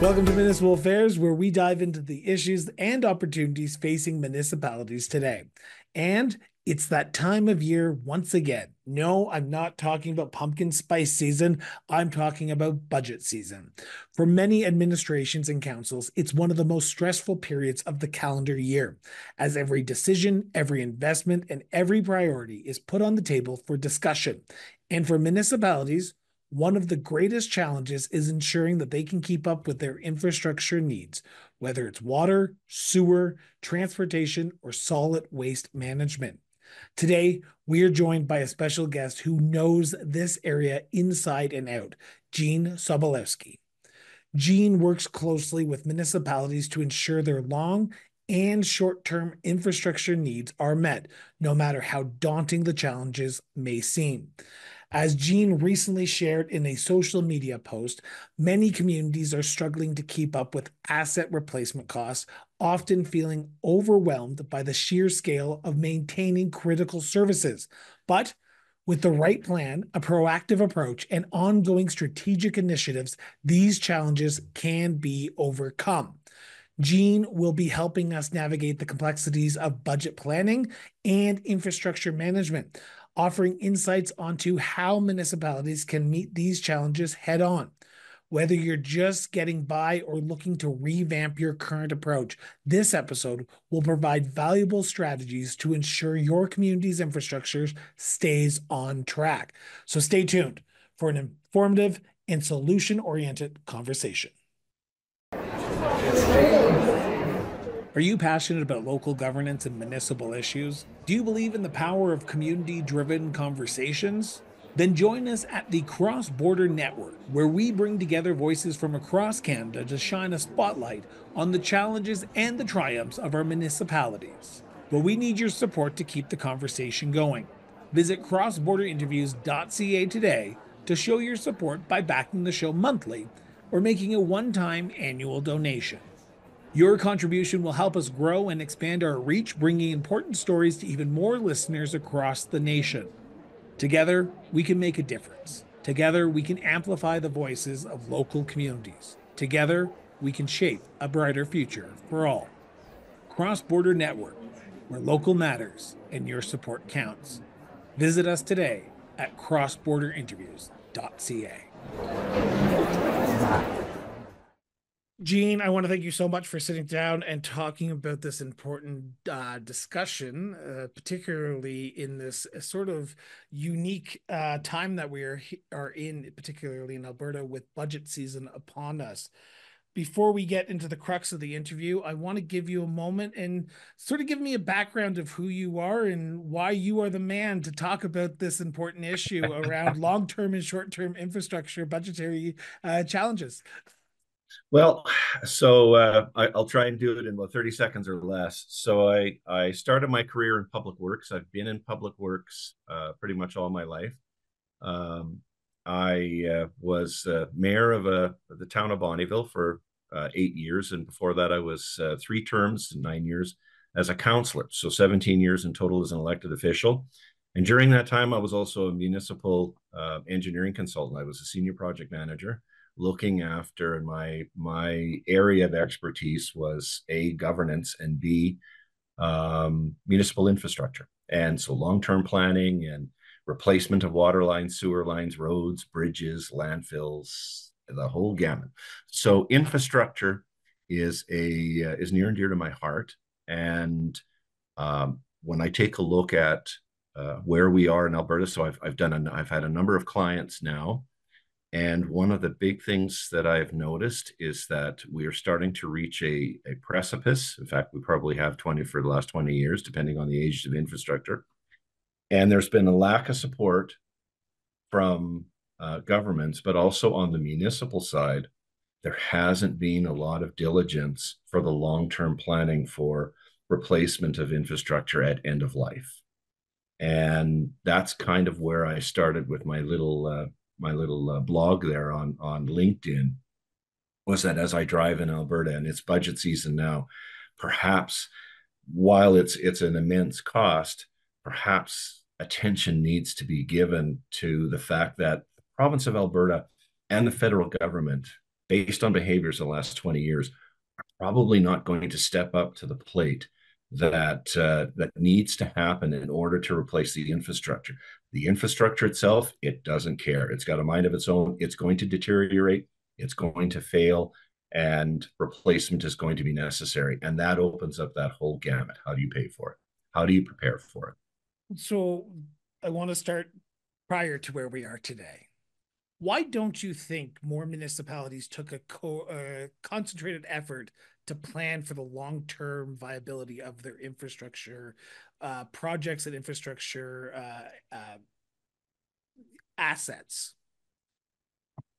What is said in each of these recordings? Welcome to Municipal Affairs, where we dive into the issues and opportunities facing municipalities today. And it's that time of year once again. No, I'm not talking about pumpkin spice season. I'm talking about budget season. For many administrations and councils, it's one of the most stressful periods of the calendar year, as every decision, every investment, and every priority is put on the table for discussion. And for municipalities, one of the greatest challenges is ensuring that they can keep up with their infrastructure needs, whether it's water, sewer, transportation, or solid waste management. Today, we are joined by a special guest who knows this area inside and out, Gene Sobolewski. Gene works closely with municipalities to ensure their long and short-term infrastructure needs are met, no matter how daunting the challenges may seem. As Gene recently shared in a social media post, many communities are struggling to keep up with asset replacement costs, often feeling overwhelmed by the sheer scale of maintaining critical services. But with the right plan, a proactive approach, and ongoing strategic initiatives, these challenges can be overcome. Gene will be helping us navigate the complexities of budget planning and infrastructure management, offering insights onto how municipalities can meet these challenges head on. Whether you're just getting by or looking to revamp your current approach, this episode will provide valuable strategies to ensure your community's infrastructure stays on track. So stay tuned for an informative and solution-oriented conversation. Are you passionate about local governance and municipal issues? Do you believe in the power of community-driven conversations? Then join us at the Cross Border Network, where we bring together voices from across Canada to shine a spotlight on the challenges and the triumphs of our municipalities. But we need your support to keep the conversation going. Visit crossborderinterviews.ca today to show your support by backing the show monthly or making a one-time annual donation. Your contribution will help us grow and expand our reach, bringing important stories to even more listeners across the nation. Together, we can make a difference. Together, we can amplify the voices of local communities. Together, we can shape a brighter future for all. Cross Border Network, where local matters and your support counts. Visit us today at crossborderinterviews.ca. Gene, I want to thank you so much for sitting down and talking about this important discussion, particularly in this sort of unique time that we are in, particularly in Alberta, with budget season upon us. Before we get into the crux of the interview, I want to give you a moment and sort of give me a background of who you are and why you are the man to talk about this important issue around long-term and short-term infrastructure budgetary challenges. Well, so I'll try and do it in about 30 seconds or less. So I started my career in public works. I've been in public works pretty much all my life. I was mayor of the town of Bonnyville for 8 years. And before that, I was 3 terms and 9 years as a councillor. So 17 years in total as an elected official. And during that time, I was also a municipal engineering consultant. I was a senior project manager, looking after, and my area of expertise was A, governance, and B, municipal infrastructure. And so long-term planning and replacement of water lines, sewer lines, roads, bridges, landfills, the whole gamut. So infrastructure is near and dear to my heart. And when I take a look at where we are in Alberta, so I've had a number of clients now. And one of the big things that I've noticed is that we are starting to reach a precipice. In fact, we probably have for the last 20 years, depending on the age of infrastructure. And there's been a lack of support from governments, but also on the municipal side, there hasn't been a lot of diligence for the long-term planning for replacement of infrastructure at end of life. And that's kind of where I started with my little blog there on LinkedIn, was that as I drive in Alberta, and it's budget season now, perhaps while it's an immense cost, perhaps attention needs to be given to the fact that the province of Alberta and the federal government based on behaviors in the last 20 years, are probably not going to step up to the plate that that needs to happen in order to replace the infrastructure. The infrastructure itself, it doesn't care. It's got a mind of its own. It's going to deteriorate. It's going to fail, and replacement is going to be necessary. And that opens up that whole gamut. How do you pay for it? How do you prepare for it? So I want to start prior to where we are today. Why don't you think more municipalities took a concentrated effort to plan for the long-term viability of their infrastructure projects and infrastructure assets?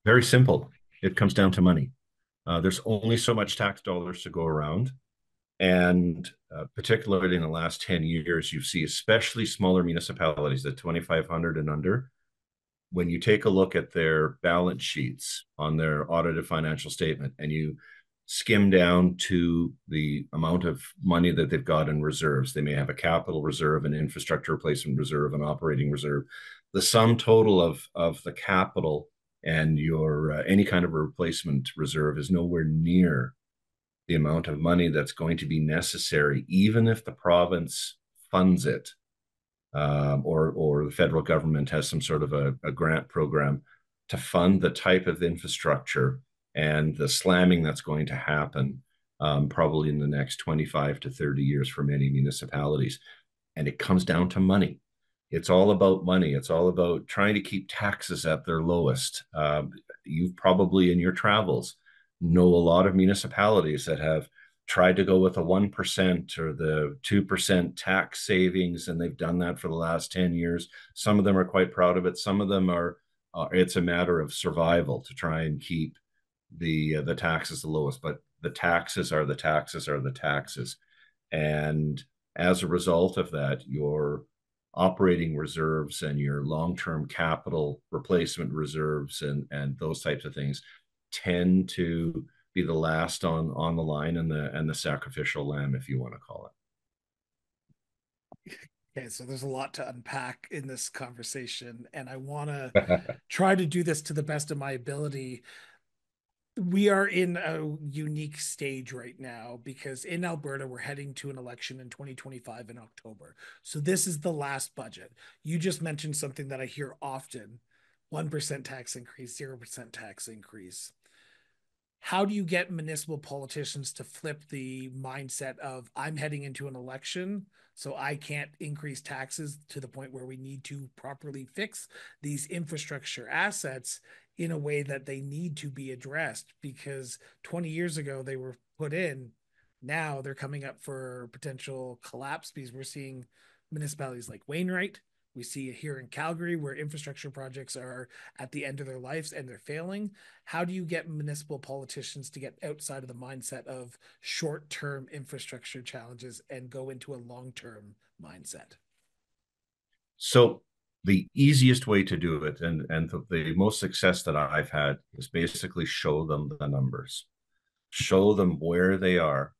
Very simple. It comes down to money. There's only so much tax dollars to go around. And particularly in the last 10 years, you see especially smaller municipalities, the 2,500 and under, when you take a look at their balance sheets on their audited financial statement and you skim down to the amount of money that they've got in reserves, they may have a capital reserve, an infrastructure replacement reserve, an operating reserve. The sum total of the capital and your any kind of replacement reserve is nowhere near the amount of money that's going to be necessary, even if the province funds it, or the federal government has some sort of a grant program to fund the type of infrastructure and the slamming that's going to happen probably in the next 25 to 30 years for many municipalities. And it comes down to money. It's all about money. It's all about trying to keep taxes at their lowest. You've probably in your travels know a lot of municipalities that have tried to go with a 1% or the 2% tax savings, and they've done that for the last 10 years. Some of them are quite proud of it. Some of them are, it's a matter of survival to try and keep the taxes the lowest, but the taxes are the taxes are the taxes. And as a result of that, your operating reserves and your long-term capital replacement reserves and those types of things tend to be the last on the line and the sacrificial lamb, if you want to call it. Okay, so there's a lot to unpack in this conversation, and I want to try to do this to the best of my ability. We are in a unique stage right now because in Alberta, we're heading to an election in 2025 in October. So this is the last budget. You just mentioned something that I hear often, 1% tax increase, 0% tax increase. How do you get municipal politicians to flip the mindset of I'm heading into an election, so I can't increase taxes to the point where we need to properly fix these infrastructure assets in a way that they need to be addressed, because 20 years ago they were put in, now they're coming up for potential collapse, because we're seeing municipalities like Wainwright, we see it here in Calgary where infrastructure projects are at the end of their lives and they're failing. How do you get municipal politicians to get outside of the mindset of short-term infrastructure challenges and go into a long-term mindset? So the easiest way to do it and the most success that I've had is basically show them the numbers, show them where they are,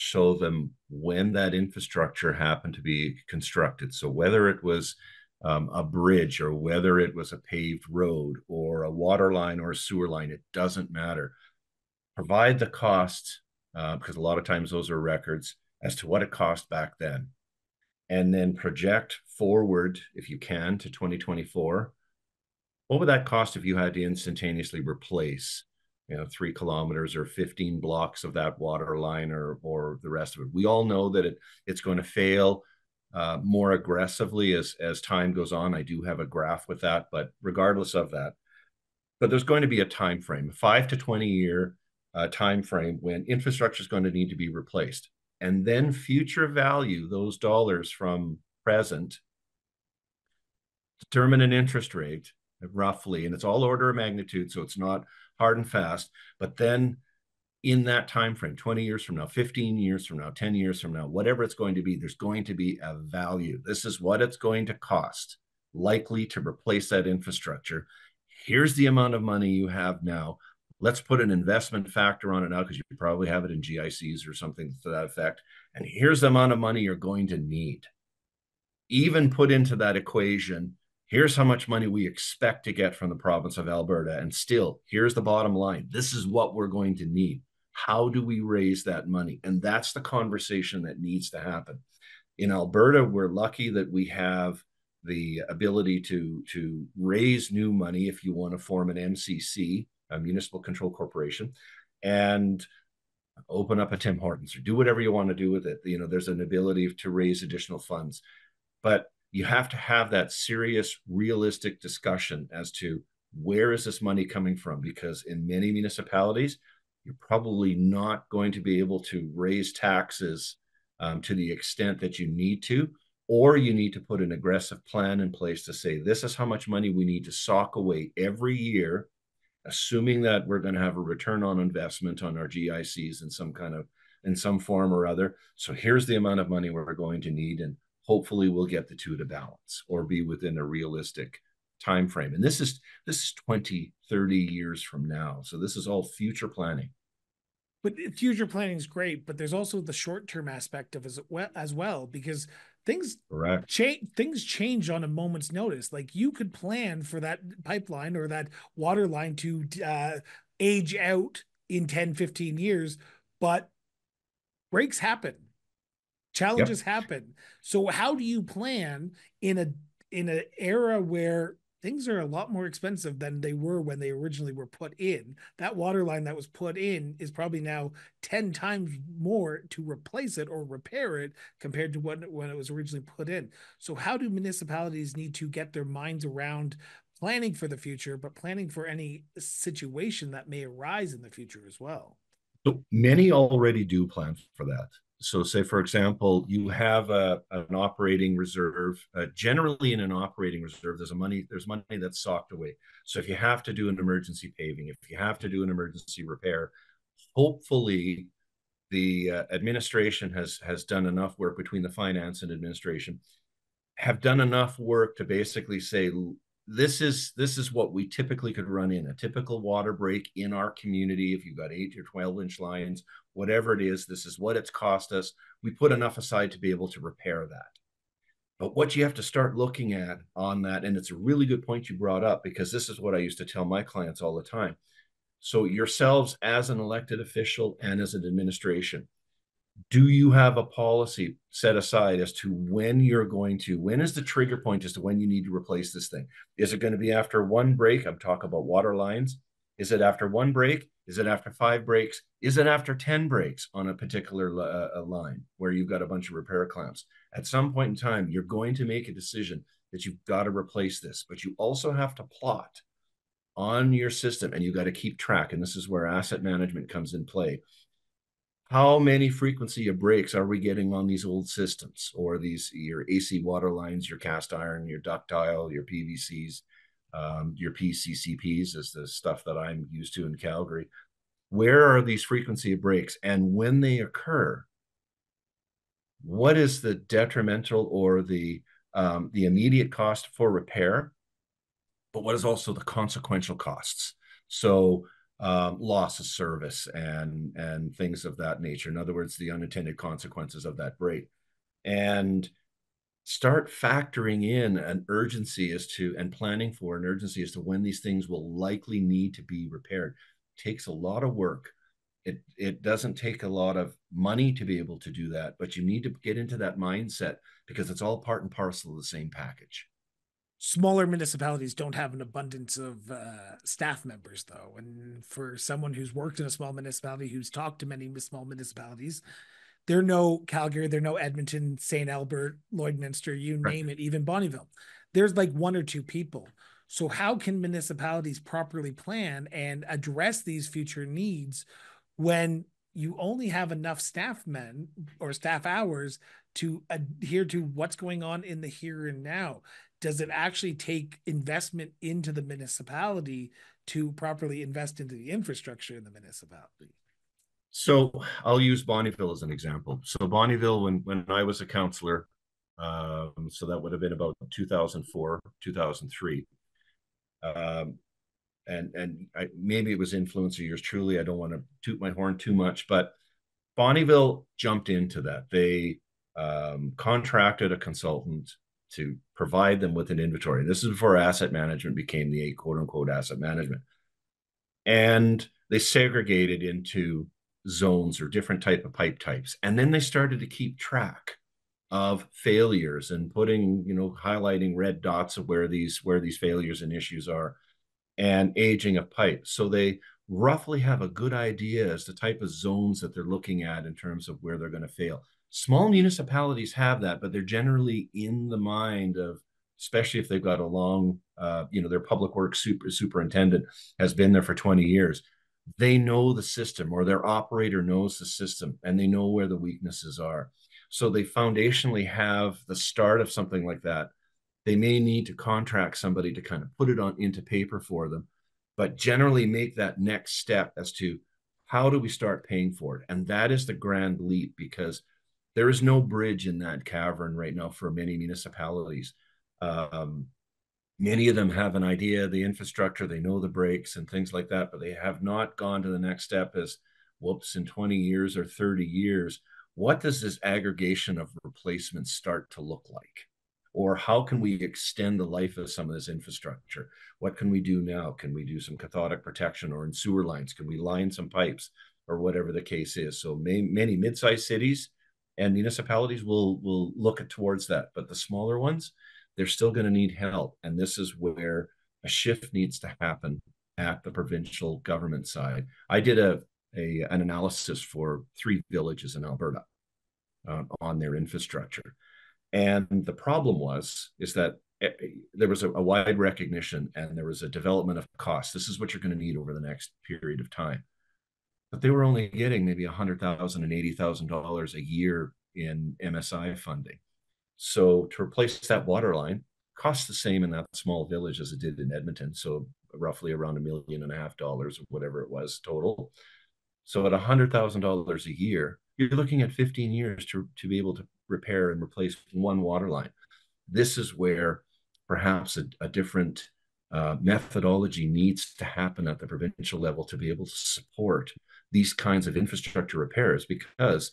show them when that infrastructure happened to be constructed. So whether it was a bridge or whether it was a paved road or a water line or a sewer line, it doesn't matter. Provide the cost, because a lot of times those are records, as to what it cost back then. And then project forward, if you can, to 2024. What would that cost if you had to instantaneously replace 3 kilometers or 15 blocks of that water line or the rest of it? We all know that it's going to fail more aggressively as time goes on. I do have a graph with that, but regardless of that, but there's going to be a time frame, 5 to 20 year time frame when infrastructure is going to need to be replaced. And then future value, those dollars from present, determine an interest rate roughly, and it's all order of magnitude, so it's not hard and fast, but then in that time frame, 20 years from now, 15 years from now, 10 years from now, whatever it's going to be, there's going to be a value. This is what it's going to cost, likely to replace that infrastructure. Here's the amount of money you have now. Let's put an investment factor on it now, because you probably have it in GICs or something to that effect. And here's the amount of money you're going to need. Even put into that equation, here's how much money we expect to get from the province of Alberta. And still, here's the bottom line. This is what we're going to need. How do we raise that money? And that's the conversation that needs to happen. In Alberta, we're lucky that we have the ability to raise new money if you want to form an MCC, a municipal control corporation, and open up a Tim Hortons or do whatever you want to do with it. You know, there's an ability to raise additional funds, but you have to have that serious, realistic discussion as to where is this money coming from? Because in many municipalities, you're probably not going to be able to raise taxes to the extent that you need to, or you need to put an aggressive plan in place to say, this is how much money we need to sock away every year, assuming that we're going to have a return on investment on our GICs in some kind of, in some form or other. So here's the amount of money we're going to need, and hopefully we'll get the two to balance or be within a realistic time frame. And this is 20, 30 years from now. So this is all future planning. But future planning is great, but there's also the short-term aspect of as well, because things change on a moment's notice. Like, you could plan for that pipeline or that water line to age out in 10, 15 years, but breaks happen, challenges happen. So how do you plan in an era where things are a lot more expensive than they were when they originally were put in? That water line that was put in is probably now 10 times more to replace it or repair it compared to when it was originally put in. So how do municipalities need to get their minds around planning for the future, but planning for any situation that may arise in the future as well? So many already do plan for that. So say, for example, you have an operating reserve. Generally in an operating reserve, there's money that's socked away. So if you have to do an emergency paving, if you have to do an emergency repair, hopefully the administration has done enough work between the finance and administration, have done enough work to basically say, this is what we typically could run in a typical water break in our community. If you've got 8 or 12-inch lines, whatever it is, this is what it's cost us. We put enough aside to be able to repair that. But what you have to start looking at on that, and it's a really good point you brought up, because this is what I used to tell my clients all the time. So yourselves as an elected official and as an administration, do you have a policy set aside as to when you're going to, when is the trigger point as to when you need to replace this thing? Is it going to be after one break? I'm talking about water lines. Is it after one break? Is it after 5 breaks? Is it after 10 breaks on a particular line where you've got a bunch of repair clamps? At some point in time, you're going to make a decision that you've got to replace this, but you also have to plot on your system, and you've got to keep track. And this is where asset management comes in play. How many frequency of breaks are we getting on these old systems, or these, your AC water lines, your cast iron, your ductile, your PVCs, your PCCPs is the stuff that I'm used to in Calgary. Where are these frequency of breaks, and when they occur, what is the detrimental or the immediate cost for repair, but what is also the consequential costs? So loss of service and things of that nature. In other words, the unintended consequences of that break. And start factoring in an urgency as to, and planning for an urgency as to, when these things will likely need to be repaired. It takes a lot of work. It doesn't take a lot of money to be able to do that, but you need to get into that mindset, because it's all part and parcel of the same package. Smaller municipalities don't have an abundance of staff members, though. And for someone who's worked in a small municipality, who's talked to many small municipalities, there are no Calgary, there are no Edmonton, St. Albert, Lloydminster, you name it, even Bonnyville. There's like 1 or 2 people. So how can municipalities properly plan and address these future needs when you only have enough staff men or staff hours to adhere to what's going on in the here and now? Does it actually take investment into the municipality to properly invest into the infrastructure in the municipality? So I'll use Bonnyville as an example. So Bonnyville, when I was a councillor, so that would have been about 2004, 2003. And maybe it was influencer years, truly. I don't want to toot my horn too much, but Bonnyville jumped into that. They contracted a consultant to provide them with an inventory. This is before asset management became the quote unquote asset management. And they segregated into zones or different type of pipe types. And then they started to keep track of failures and putting, you know, highlighting red dots of where these failures and issues are and aging of pipe. So they roughly have a good idea as the type of zones that they're looking at in terms of where they're going to fail. Small municipalities have that, but they're generally in the mind of, especially if they've got a long, you know, their public works superintendent has been there for 20 years. They know the system, or their operator knows the system, and they know where the weaknesses are. So they foundationally have the start of something like that. They may need to contract somebody to kind of put it on into paper for them, but generally make that next step as to how do we start paying for it? And that is the grand leap, because there is no bridge in that cavern right now for many municipalities. Many of them have an idea, the infrastructure, they know the breaks and things like that, but they have not gone to the next step as, whoops, in 20 years or 30 years, what does this aggregation of replacements start to look like? Or how can we extend the life of some of this infrastructure? What can we do now? Can we do some cathodic protection, or in sewer lines? Can we line some pipes, or whatever the case is? So many mid-sized cities and municipalities will look towards that, but the smaller ones, they're still going to need help. And this is where a shift needs to happen at the provincial government side. I did an analysis for 3 villages in Alberta on their infrastructure. And the problem is that there was a wide recognition, and there was a development of cost. This is what you're going to need over the next period of time. But they were only getting maybe $100,000 and $80,000 a year in MSI funding. So to replace that water line costs the same in that small village as it did in Edmonton. So roughly around $1.5 million or whatever it was total. So at $100,000 a year, you're looking at 15 years to be able to repair and replace one water line. This is where perhaps a different methodology needs to happen at the provincial level to be able to support these kinds of infrastructure repairs, because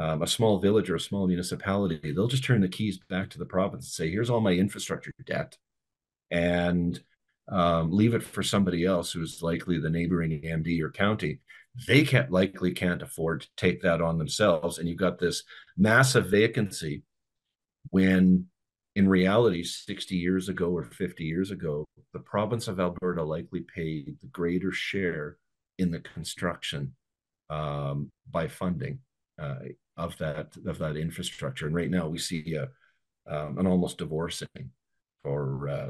a small village or a small municipality, they'll just turn the keys back to the province and say, here's all my infrastructure debt, and leave it for somebody else who's likely the neighboring MD or county. They can't afford to take that on themselves. And you've got this massive vacancy, when in reality, 60 years ago or 50 years ago, the province of Alberta likely paid the greater share in the construction by funding of that infrastructure. And right now we see an almost divorcing for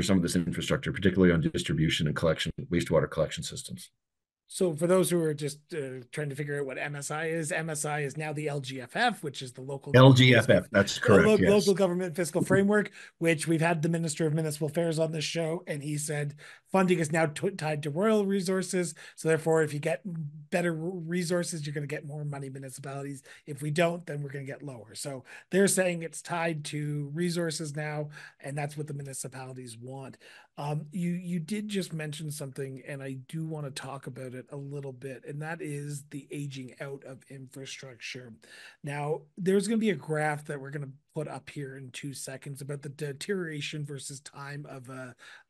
some of this infrastructure, particularly on distribution and collection, wastewater collection systems. So for those who are just trying to figure out what MSI is now the LGFF, which is the local LGFF. That's correct. Yes. Local government fiscal framework, which we've had the Minister of Municipal Affairs on this show, and he said funding is now tied to rural resources. So therefore, if you get better resources, you're going to get more money municipalities. If we don't, then we're going to get lower. So they're saying it's tied to resources now, and that's what the municipalities want. You did just mention something, and I do want to talk about it a little bit, and that is the aging out of infrastructure. Now, there's going to be a graph that we're going to put up here in 2 seconds about the deterioration versus time of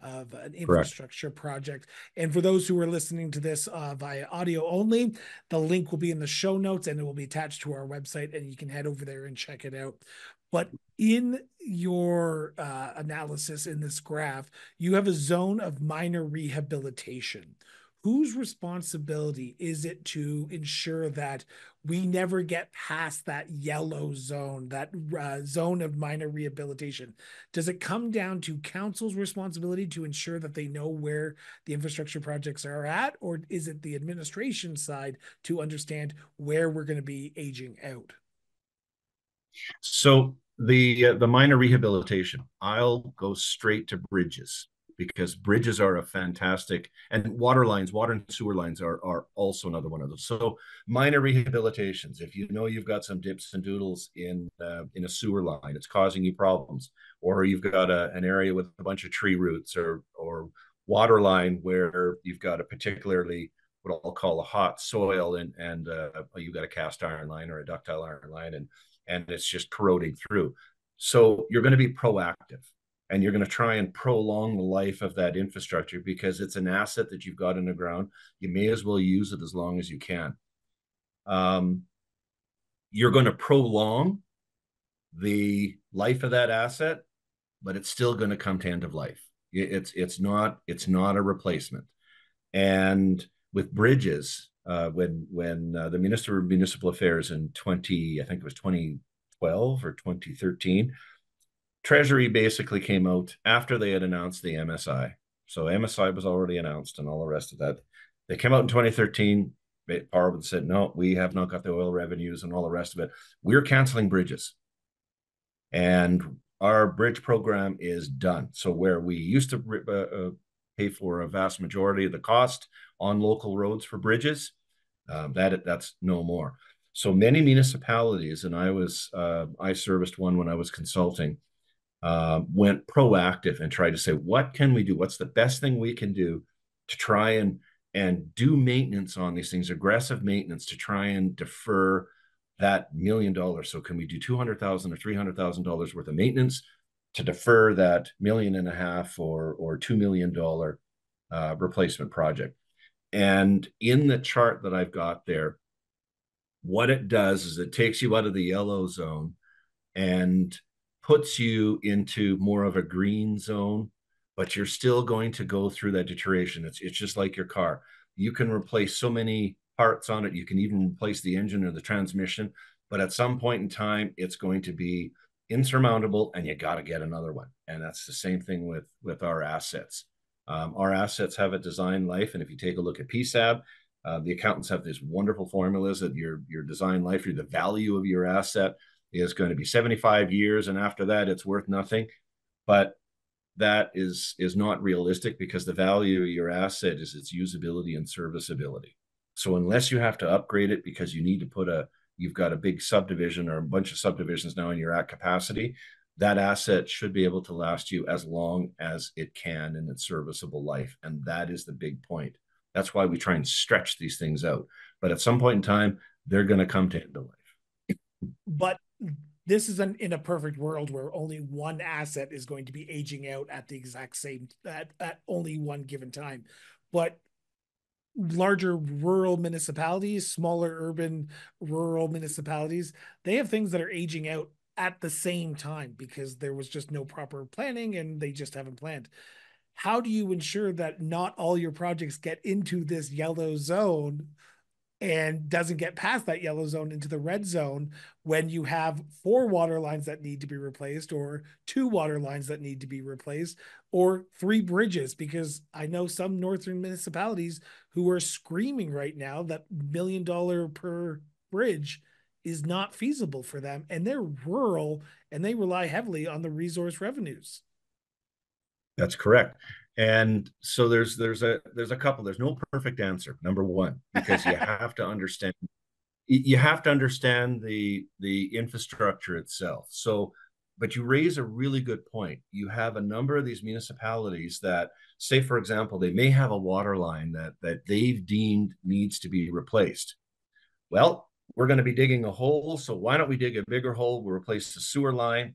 an infrastructure project. And for those who are listening to this via audio only, the link will be in the show notes, and it will be attached to our website, and you can head over there and check it out. But in your analysis in this graph, you have a zone of minor rehabilitation. Whose responsibility is it to ensure that we never get past that yellow zone, that zone of minor rehabilitation? Does it come down to council's responsibility to ensure that they know where the infrastructure projects are at, or is it the administration side to understand where we're going to be aging out? So the minor rehabilitation, I'll go straight to bridges, because bridges are a fantastic, and water lines, water and sewer lines are also another one of those. So minor rehabilitations, if you know you've got some dips and doodles in a sewer line, it's causing you problems, or you've got an area with a bunch of tree roots or water line where you've got a particularly what I'll call a hot soil, and you've got a cast iron line or a ductile iron line, and it's just corroding through. So you're going to be proactive, and you're going to try and prolong the life of that infrastructure, because it's an asset that you've got in the ground. You may as well use it as long as you can. You're going to prolong the life of that asset, but it's still going to come to end of life. It's not a replacement. And with bridges, when the Minister of Municipal Affairs in 2012 or 2013, Treasury basically came out after they had announced the MSI. So MSI was already announced and all the rest of that. They came out in 2013. Parliament said, no, we have not got the oil revenues and all the rest of it. We're canceling bridges. And our bridge program is done. So where we used to pay for a vast majority of the cost on local roads for bridges, that's no more. So many municipalities, and I serviced one when I was consulting, went proactive and tried to say, what can we do? What's the best thing we can do to try and do maintenance on these things, aggressive maintenance, to try and defer that $1 million. So can we do $200,000 or $300,000 worth of maintenance to defer that $1.5 million or $2 million replacement project? And in the chart that I've got there, what it does is it takes you out of the yellow zone and puts you into more of a green zone, but you're still going to go through that deterioration. It's just like your car. You can replace so many parts on it. You can even replace the engine or the transmission, but at some point in time, it's going to be insurmountable and you got to get another one. And that's the same thing with our assets. Our assets have a design life. And if you take a look at PSAB, the accountants have these wonderful formulas that your design life, or the value of your asset, is going to be 75 years. And after that, it's worth nothing. But that is not realistic, because the value of your asset is its usability and serviceability. So unless you have to upgrade it because you need to you've got a big subdivision or a bunch of subdivisions now and you're at capacity, that asset should be able to last you as long as it can in its serviceable life. And that is the big point. That's why we try and stretch these things out. But at some point in time, they're going to come to end of life. But this is in a perfect world where only one asset is going to be aging out at the exact same, at only one given time. But larger rural municipalities, smaller urban rural municipalities, they have things that are aging out at the same time because there was just no proper planning and they just haven't planned. How do you ensure that not all your projects get into this yellow zone and doesn't get past that yellow zone into the red zone when you have 4 water lines that need to be replaced, or 2 water lines that need to be replaced, or 3 bridges? Because I know some northern municipalities who are screaming right now that $1 million per bridge is not feasible for them, and they're rural and they rely heavily on the resource revenues. That's correct. And so there's a couple, there's no perfect answer. Number one, because you have to understand, the infrastructure itself. So, but you raise a really good point. You have a number of these municipalities that, say, for example, they may have a water line that they've deemed needs to be replaced. Well, we're going to be digging a hole, so why don't we dig a bigger hole? We'll replace the sewer line.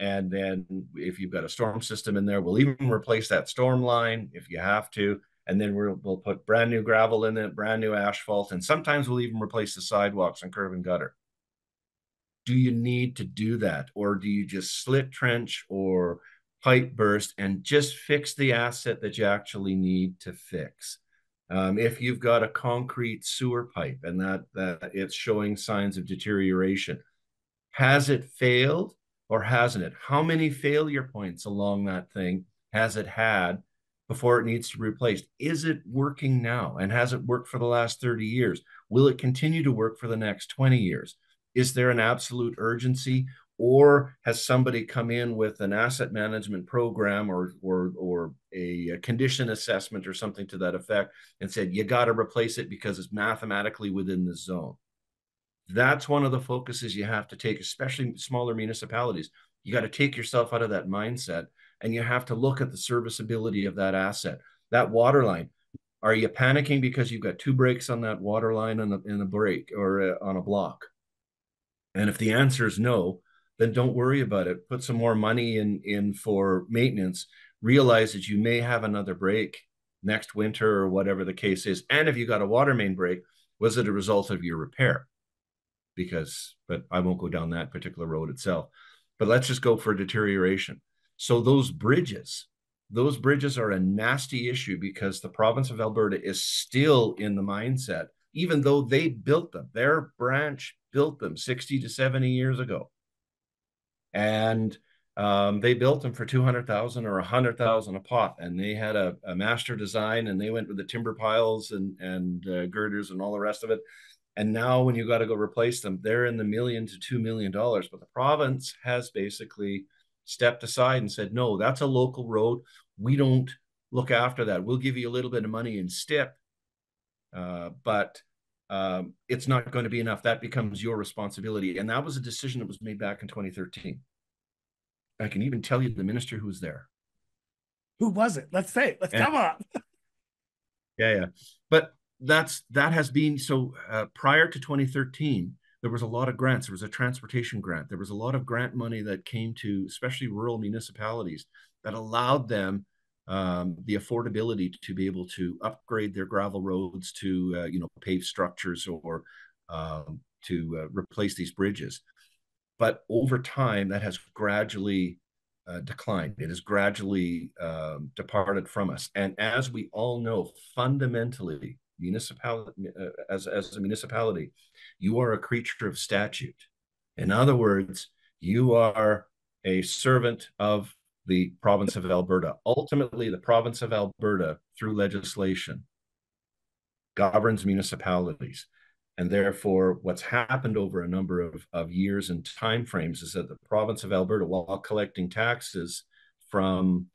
And then if you've got a storm system in there, we'll even replace that storm line if you have to. And then we'll put brand new gravel in it, brand new asphalt. And sometimes we'll even replace the sidewalks and curb and gutter. Do you need to do that? Or do you just slit trench or pipe burst and just fix the asset that you actually need to fix? If you've got a concrete sewer pipe and that it's showing signs of deterioration, has it failed? Or hasn't it? How many failure points along that thing has it had before it needs to be replaced? Is it working now? And has it worked for the last 30 years? Will it continue to work for the next 20 years? Is there an absolute urgency? Or has somebody come in with an asset management program or a condition assessment or something to that effect and said, you got to replace it because it's mathematically within the zone? That's one of the focuses you have to take, especially smaller municipalities. You got to take yourself out of that mindset, and you have to look at the serviceability of that asset. That water line, are you panicking because you've got 2 breaks on that water line in a break or on a block? And if the answer is no, then don't worry about it. Put some more money in for maintenance. Realize that you may have another break next winter or whatever the case is. And if you got a water main break, was it a result of your repair? Because, but I won't go down that particular road itself. But let's just go for deterioration. So those bridges are a nasty issue because the province of Alberta is still in the mindset, even though they built them, their branch built them 60 to 70 years ago. And they built them for $200,000 or $100,000 a pop. And they had a master design, and they went with the timber piles and girders and all the rest of it. And now when you got to go replace them, they're in the $1 million to $2 million. But the province has basically stepped aside and said, no, that's a local road. We don't look after that. We'll give you a little bit of money in STIP, but it's not going to be enough. That becomes your responsibility. And that was a decision that was made back in 2013. I can even tell you the minister who was there. Who was it? Let's say it. Let's come on. Yeah. But that has been, so prior to 2013, there was a lot of grants. There was a transportation grant. There was a lot of grant money that came to especially rural municipalities that allowed them the affordability to be able to upgrade their gravel roads to, paved structures or to replace these bridges. But over time, that has gradually declined. It has gradually departed from us. And as we all know, fundamentally, as a municipality, you are a creature of statute. In other words, you are a servant of the province of Alberta. Ultimately, the province of Alberta, through legislation, governs municipalities. And therefore, what's happened over a number of years and timeframes is that the province of Alberta, while collecting taxes from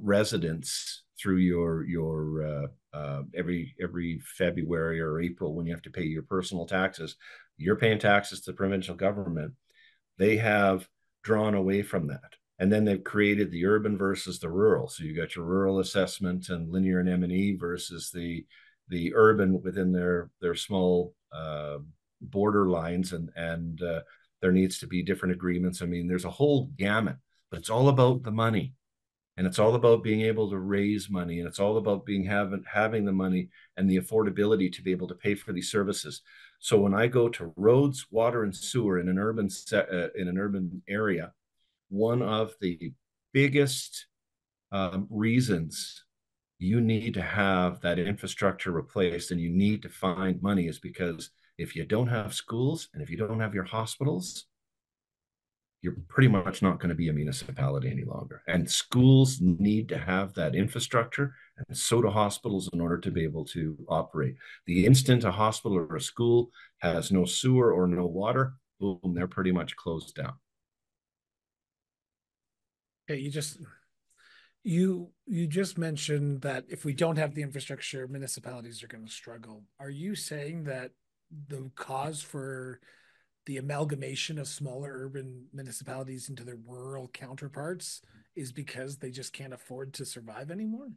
residents through your every February or April, when you have to pay your personal taxes, you're paying taxes to the provincial government. They have drawn away from that. And then they've created the urban versus the rural. So you got your rural assessment and linear and M&E versus the urban within their small border lines, and there needs to be different agreements. I mean, there's a whole gamut, but it's all about the money, and it's all about being able to raise money, and it's all about having the money and the affordability to be able to pay for these services. So when I go to roads, water, and sewer in an urban area, one of the biggest reasons you need to have that infrastructure replaced and you need to find money is because if you don't have schools and if you don't have your hospitals, you're pretty much not going to be a municipality any longer. And schools need to have that infrastructure, and so do hospitals, in order to be able to operate. The instant a hospital or a school has no sewer or no water, boom, they're pretty much closed down. Okay, You just mentioned that if we don't have the infrastructure, municipalities are going to struggle. Are you saying that the cause for the amalgamation of smaller urban municipalities into their rural counterparts is because they just can't afford to survive anymore?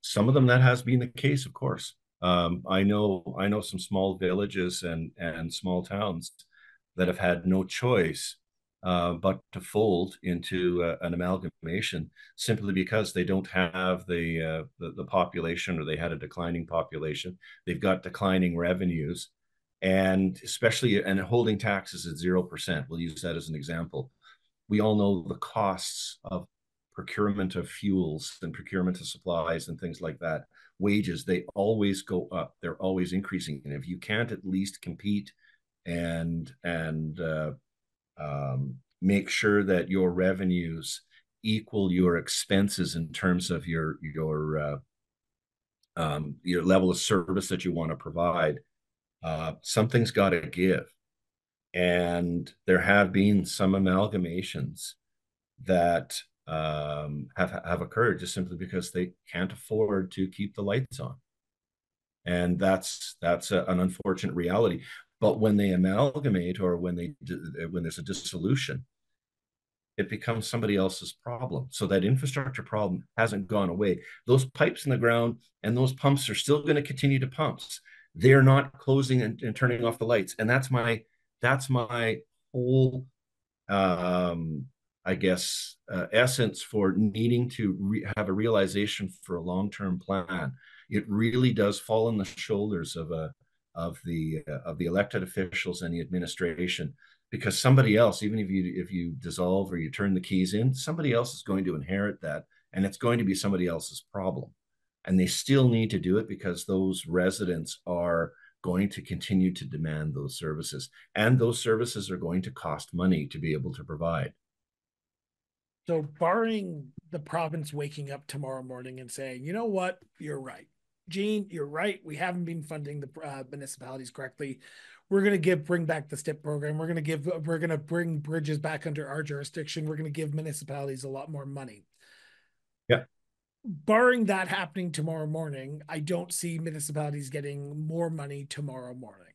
Some of them, that has been the case, of course. I know some small villages and small towns that have had no choice but to fold into an amalgamation simply because they don't have the population, or they had a declining population. They've got declining revenues, and holding taxes at 0%. We'll use that as an example. We all know the costs of procurement of fuels and procurement of supplies and things like that. Wages, they always go up. They're always increasing. And if you can't at least compete and make sure that your revenues equal your expenses in terms of your level of service that you want to provide, something's got to give. And there have been some amalgamations that have occurred just simply because they can't afford to keep the lights on, and that's an unfortunate reality. But when they amalgamate, or when there's a dissolution, it becomes somebody else's problem. So that infrastructure problem hasn't gone away. Those pipes in the ground and those pumps are still going to continue to pump. They're not closing and turning off the lights. And that's my whole I guess, essence for needing to have a realization for a long-term plan. It really does fall on the shoulders of the elected officials and the administration, because somebody else, even if you dissolve or you turn the keys in, somebody else is going to inherit that, and it's going to be somebody else's problem. And they still need to do it because those residents are going to continue to demand those services, and those services are going to cost money to be able to provide. So barring the province waking up tomorrow morning and saying, you know what, you're right, Gene, you're right, we haven't been funding the municipalities correctly. We're going to bring back the STIP program. We're going to bring bridges back under our jurisdiction. We're going to give municipalities a lot more money. Yeah. Barring that happening tomorrow morning, I don't see municipalities getting more money tomorrow morning.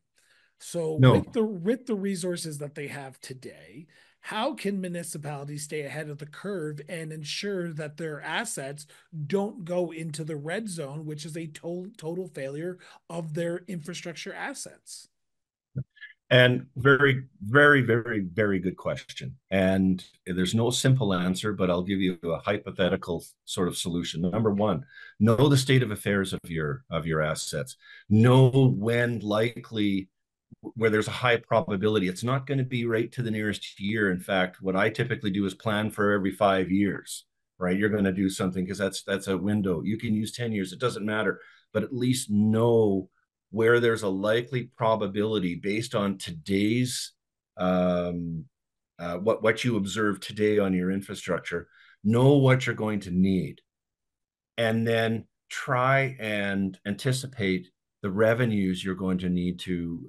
So no. with the resources that they have today, how can municipalities stay ahead of the curve and ensure that their assets don't go into the red zone, which is a total failure of their infrastructure assets? And very, very, very, very good question. And there's no simple answer, but I'll give you a hypothetical sort of solution. Number one, know the state of affairs of your assets. Know when likely, where there's a high probability. It's not going to be right to the nearest year. In fact, what I typically do is plan for every 5 years, right? You're going to do something because that's a window. You can use 10 years. It doesn't matter, but at least know where there's a likely probability based on today's, what you observe today on your infrastructure, know what you're going to need, and then try and anticipate the revenues you're going to need to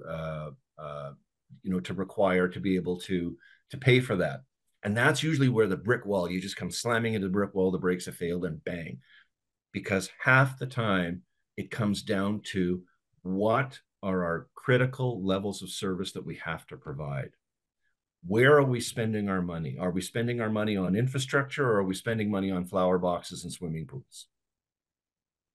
require to be able to pay for that. And that's usually where the brick wall, you just come slamming into the brick wall, the brakes have failed, and bang. Because half the time it comes down to, what are our critical levels of service that we have to provide? Where are we spending our money? Are we spending our money on infrastructure, or are we spending money on flower boxes and swimming pools?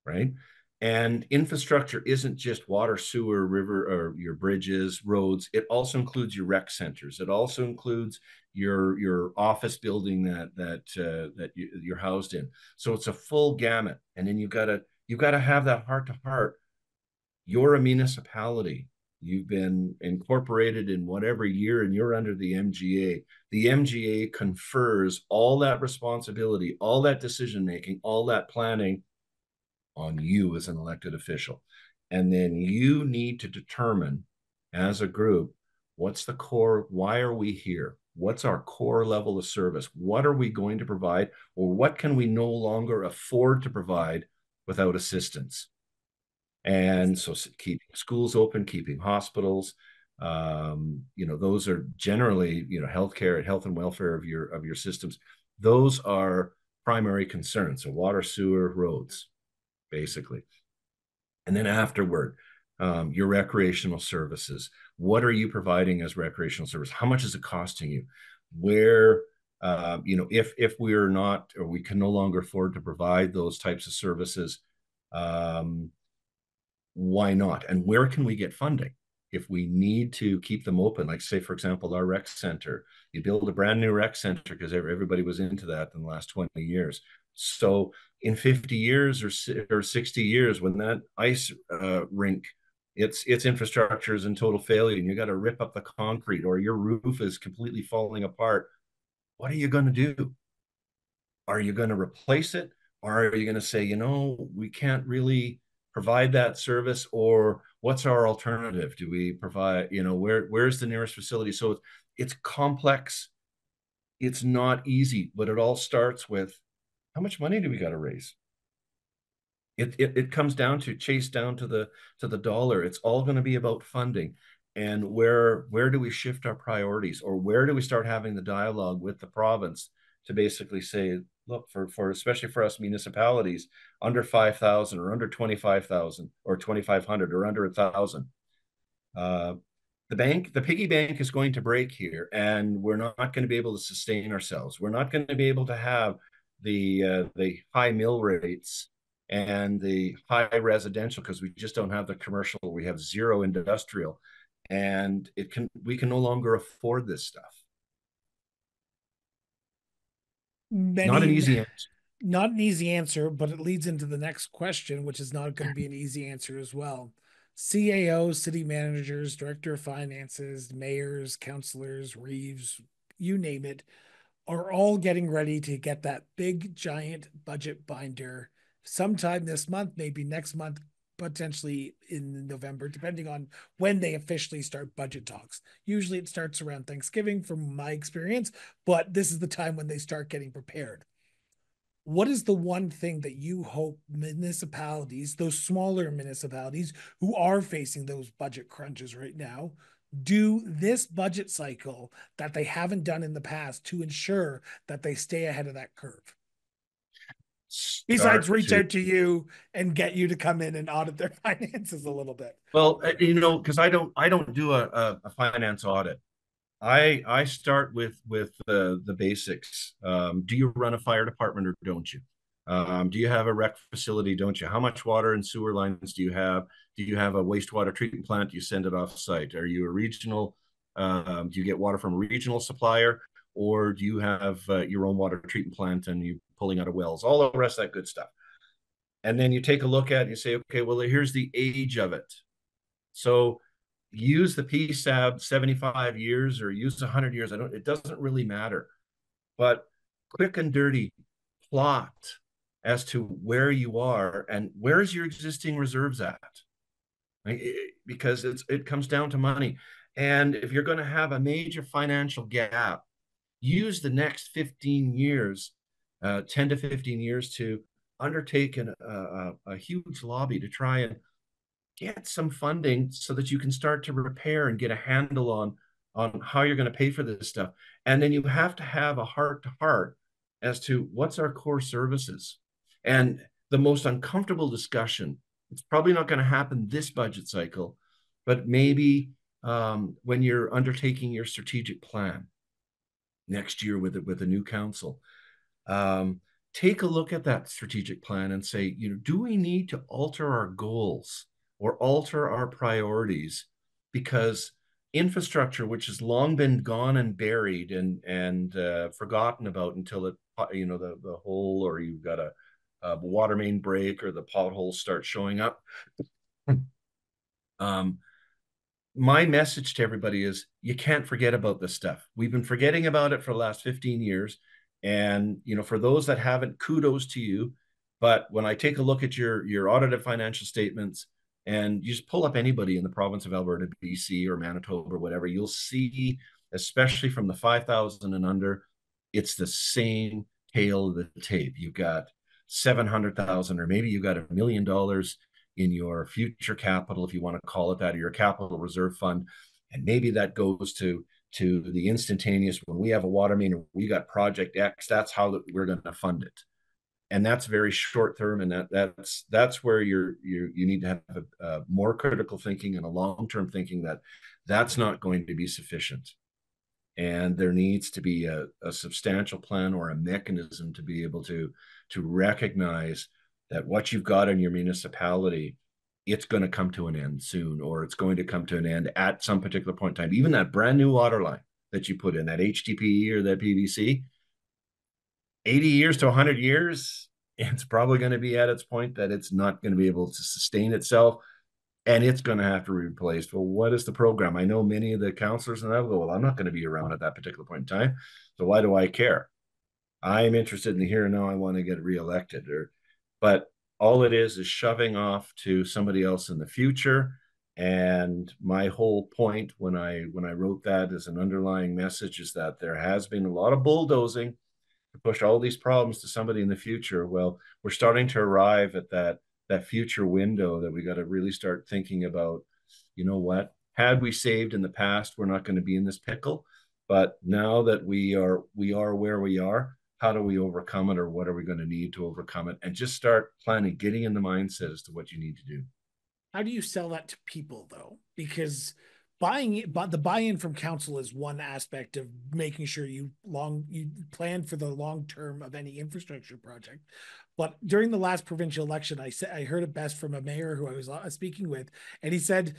Right? And infrastructure isn't just water, sewer, river, or your bridges, roads. It also includes your rec centers. It also includes your office building that you're housed in. So it's a full gamut. And then you've got to have that heart to heart. You're a municipality. You've been incorporated in whatever year, and you're under the MGA. The MGA confers all that responsibility, all that decision-making, all that planning on you as an elected official. And then you need to determine as a group, what's the core? Why are we here? What's our core level of service? What are we going to provide, or what can we no longer afford to provide without assistance? And so keeping schools open, keeping hospitals, those are generally, healthcare and health and welfare of your systems. Those are primary concerns. So water, sewer, roads, basically. And then afterward, your recreational services. What are you providing as recreational service? How much is it costing you? Where, if we're not, or we can no longer afford to provide those types of services, why not? And where can we get funding if we need to keep them open? Like, say, for example, our rec center. You build a brand new rec center because everybody was into that in the last 20 years. So in 50 years or 60 years, when that ice rink, its infrastructure is in total failure, and you got to rip up the concrete, or your roof is completely falling apart, what are you going to do? Are you going to replace it? Or are you going to say, we can't really provide that service, or what's our alternative? Do we provide, where's the nearest facility? So it's complex. It's not easy, but it all starts with, how much money do we got to raise? It comes down to chase down to the dollar. It's all going to be about funding, and where do we shift our priorities, or where do we start having the dialogue with the province to basically say, look, for especially for us municipalities, under 5,000 or under 25,000 or 2,500 or under 1,000, the piggy bank is going to break here, and we're not going to be able to sustain ourselves. We're not going to be able to have the high mill rates and the high residential because we just don't have the commercial. We have zero industrial, and we can no longer afford this stuff. Not an easy answer. Not an easy answer, but it leads into the next question, which is not going to be an easy answer as well. CAO, city managers, director of finances, mayors, councillors, Reeves, you name it, are all getting ready to get that big, giant budget binder sometime this month, maybe next month, potentially in November, depending on when they officially start budget talks. Usually it starts around Thanksgiving from my experience, but this is the time when they start getting prepared. What is the one thing that you hope municipalities, those smaller municipalities who are facing those budget crunches right now, do this budget cycle that they haven't done in the past to ensure that they stay ahead of that curve? Besides reach out to you and get you to come in and audit their finances a little bit. Well, you know, because I don't do a finance audit. I start with the basics. Do you run a fire department or don't you? Do you have a rec facility? Don't you? How much water and sewer lines do you have? Do you have a wastewater treatment plant? Do you send it off site? Are you a regional? Do you get water from a regional supplier, or do you have your own water treatment plant and you're pulling out of wells? All the rest of that good stuff. And then you take a look at it and you say, okay, well, here's the age of it. So use the PSAB 75 years or use 100 years. It doesn't really matter. But quick and dirty, plot as to where you are and where's your existing reserves at. Because it comes down to money. And if you're going to have a major financial gap, use the next 15 years, 10 to 15 years to undertake a huge lobby to try and get some funding so that you can start to repair and get a handle on how you're going to pay for this stuff. And then you have to have a heart-to-heart as to what's our core services. And the most uncomfortable discussion, it's probably not going to happen this budget cycle, but maybe when you're undertaking your strategic plan next year with a new council, take a look at that strategic plan and say, you know, do we need to alter our goals or alter our priorities? Because infrastructure, which has long been gone and buried and forgotten about until it, you know, the hole, or you've got a water main break, or the potholes start showing up. My message to everybody is you can't forget about this stuff. We've been forgetting about it for the last 15 years. And, you know, for those that haven't, kudos to you. But when I take a look at your audited financial statements, and you just pull up anybody in the province of Alberta, BC, or Manitoba, or whatever, you'll see, especially from the 5,000 and under, it's the same tail of the tape. You've got 700,000, or maybe you've got $1 million in your future capital, if you want to call it that, or your capital reserve fund. And maybe that goes to the instantaneous, when we have a water main, or we got Project X, that's how we're going to fund it. And that's very short term, and that's where you need to have a more critical thinking and a long term thinking that's not going to be sufficient, and there needs to be a substantial plan or a mechanism to be able to recognize that what you've got in your municipality, it's going to come to an end soon, or it's going to come to an end at some particular point in time. Even that brand new water line that you put in, that HDPE or that PVC. 80 years to 100 years, it's probably going to be at its point that it's not going to be able to sustain itself, and it's going to have to be replaced. Well, what is the program? I know many of the counselors and I will go, well, I'm not going to be around at that particular point in time, so why do I care? I'm interested in the here and now. I want to get reelected. But all it is shoving off to somebody else in the future. And my whole point when I wrote that as an underlying message is that there has been a lot of bulldozing to push all these problems to somebody in the future. Well, we're starting to arrive at that future window that we got to really start thinking about, you know what, had we saved in the past, we're not going to be in this pickle. But now that we are where we are, how do we overcome it, or what are we going to need to overcome it? And just start planning, getting in the mindset as to what you need to do. How do you sell that to people, though? Because the buy-in from council is one aspect of making sure you plan for the long term of any infrastructure project. But during the last provincial election, I heard it best from a mayor who I was speaking with, and he said,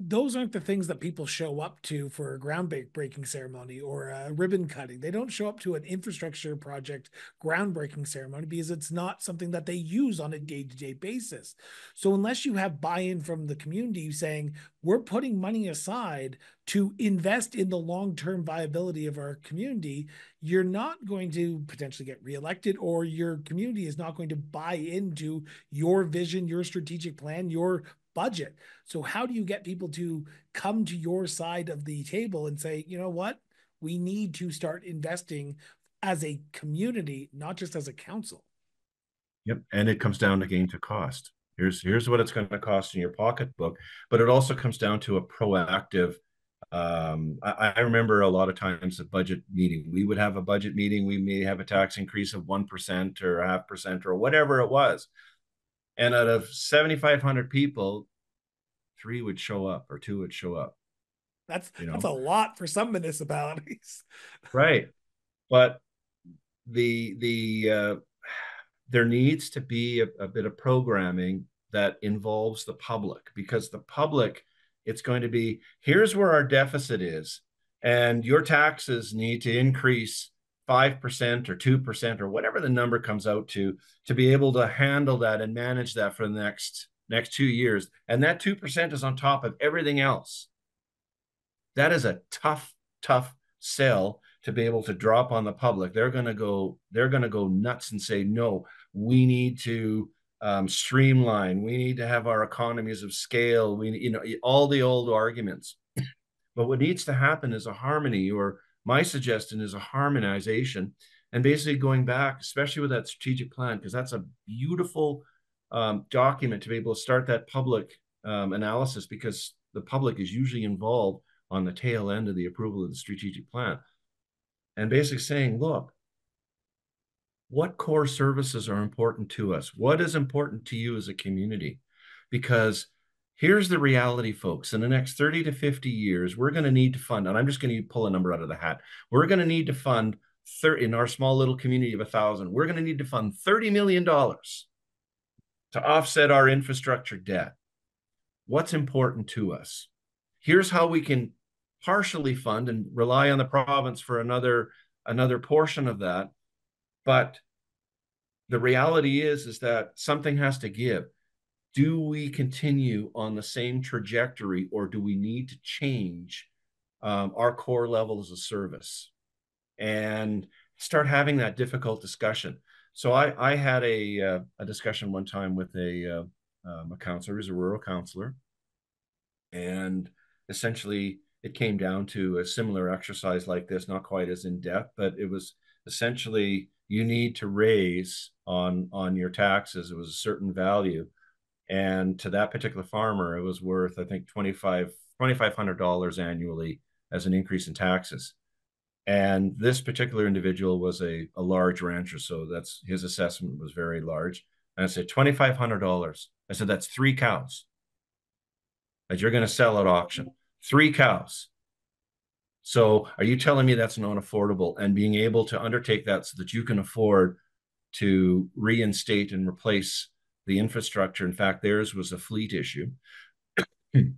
those aren't the things that people show up to for a groundbreaking ceremony or a ribbon cutting. They don't show up to an infrastructure project groundbreaking ceremony because it's not something that they use on a day-to-day basis. So unless you have buy-in from the community saying, we're putting money aside to invest in the long-term viability of our community, you're not going to potentially get reelected, or your community is not going to buy into your vision, your strategic plan, your budget. So how do you get people to come to your side of the table and say, you know what, we need to start investing as a community, not just as a council? Yep. And it comes down again to cost. Here's what it's going to cost in your pocketbook, but it also comes down to a proactive. I remember a lot of times a budget meeting, we would have a budget meeting. We may have a tax increase of 1% or 0.5% or whatever it was. And out of 7,500 people, 3 would show up or 2 would show up. That's a lot for some municipalities. Right. But there needs to be a bit of programming that involves the public, because the public, it's going to be, here's where our deficit is, and your taxes need to increase 5% or 2% or whatever the number comes out to be able to handle that and manage that for the next 2 years. And that 2% is on top of everything else. That is a tough, tough sell to be able to drop on the public. They're going to go nuts and say, no, we need to streamline. We need to have our economies of scale. We, all the old arguments. But what needs to happen is a harmony, or my suggestion is a harmonization, and basically going back, especially with that strategic plan, because that's a beautiful document to be able to start that public analysis, because the public is usually involved on the tail end of the approval of the strategic plan. And basically saying, look, what core services are important to us? What is important to you as a community? Because here's the reality, folks. In the next 30 to 50 years, we're going to need to fund, and I'm just going to pull a number out of the hat. We're going to need to fund, in our small little community of 1,000, we're going to need to fund $30 million to offset our infrastructure debt. What's important to us? Here's how we can partially fund and rely on the province for another portion of that. But the reality is that something has to give. Do we continue on the same trajectory, or do we need to change our core levels of service and start having that difficult discussion? So I had a discussion one time with a counselor, who's a rural counselor, and essentially it came down to a similar exercise like this, not quite as in depth, but it was essentially you need to raise on your taxes. It was a certain value. And to that particular farmer, it was worth, I think, $2,500 annually as an increase in taxes. And this particular individual was a large rancher. So that's, his assessment was very large. And I said, $2,500. I said, that's 3 cows that you're going to sell at auction. 3 cows. So are you telling me that's not affordable? And being able to undertake that so that you can afford to reinstate and replace the infrastructure. In fact, theirs was a fleet issue. And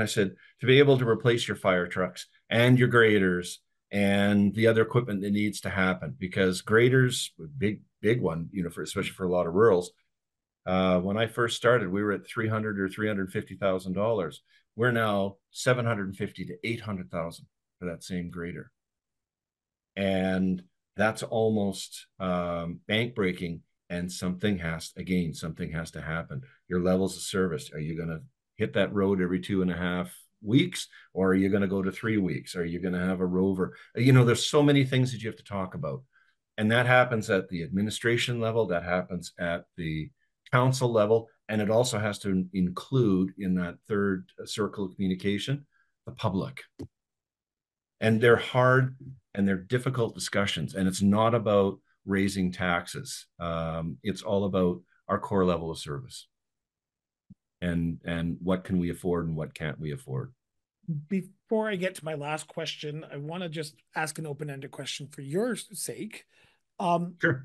I said, to be able to replace your fire trucks and your graders and the other equipment that needs to happen, because graders, big one, especially for a lot of rurals. When I first started, we were at $300,000 or $350,000. We're now $750,000 to $800,000 for that same grader. And that's almost bank breaking. And something has to happen. Your levels of service. Are you going to hit that road every 2.5 weeks? Or are you going to go to 3 weeks? Are you going to have a rover? There's so many things that you have to talk about. And that happens at the administration level. That happens at the council level. And it also has to include in that third circle of communication, the public. And they're hard and they're difficult discussions. And it's not about raising taxes. It's all about our core level of service and what can we afford and what can't we afford. Before I get to my last question, I want to just ask an open-ended question for your sake. Sure.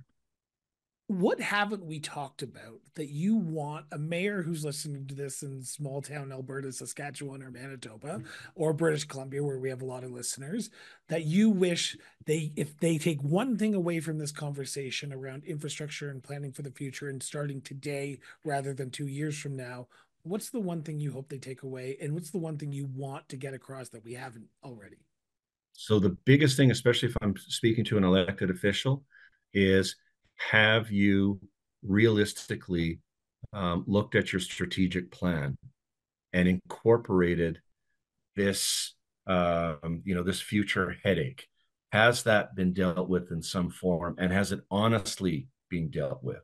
What haven't we talked about that you want a mayor who's listening to this in small town Alberta, Saskatchewan, or Manitoba, or British Columbia, where we have a lot of listeners, that you wish they, if they take one thing away from this conversation around infrastructure and planning for the future and starting today rather than 2 years from now, what's the one thing you hope they take away? And what's the one thing you want to get across that we haven't already? So the biggest thing, especially if I'm speaking to an elected official, is have you realistically looked at your strategic plan and incorporated this, this future headache? Has that been dealt with in some form, and has it honestly been dealt with?